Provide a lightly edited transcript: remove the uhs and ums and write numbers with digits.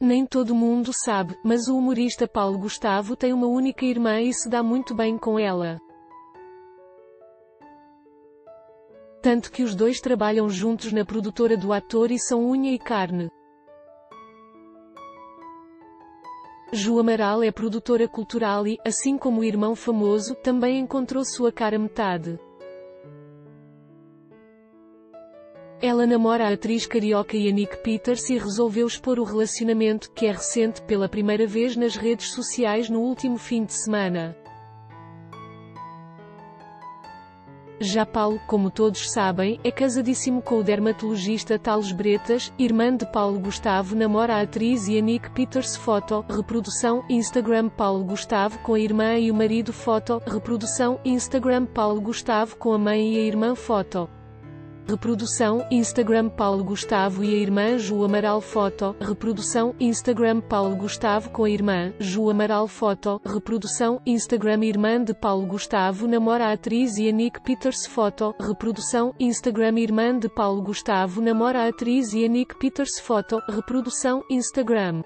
Nem todo mundo sabe, mas o humorista Paulo Gustavo tem uma única irmã e se dá muito bem com ela. Tanto que os dois trabalham juntos na produtora do ator e são unha e carne. Ju Amaral é produtora cultural e, assim como o irmão famoso, também encontrou sua cara metade. Ela namora a atriz carioca Yanick Peters e resolveu expor o relacionamento, que é recente, pela primeira vez nas redes sociais no último fim de semana. Já Paulo, como todos sabem, é casadíssimo com o dermatologista Tales Bretas, irmã de Paulo Gustavo. Namora a atriz Yanick Peters. Foto, reprodução, Instagram Paulo Gustavo com a irmã e o marido. Foto, reprodução, Instagram Paulo Gustavo com a mãe e a irmã. Foto, reprodução, Instagram Paulo Gustavo e a irmã Ju Amaral. Foto, reprodução, Instagram Paulo Gustavo com a irmã Ju Amaral. Foto, reprodução, Instagram irmã de Paulo Gustavo namora a atriz Yanick Peters. Foto, reprodução, Instagram irmã de Paulo Gustavo namora a atriz Yanick Peters. Foto, reprodução, Instagram.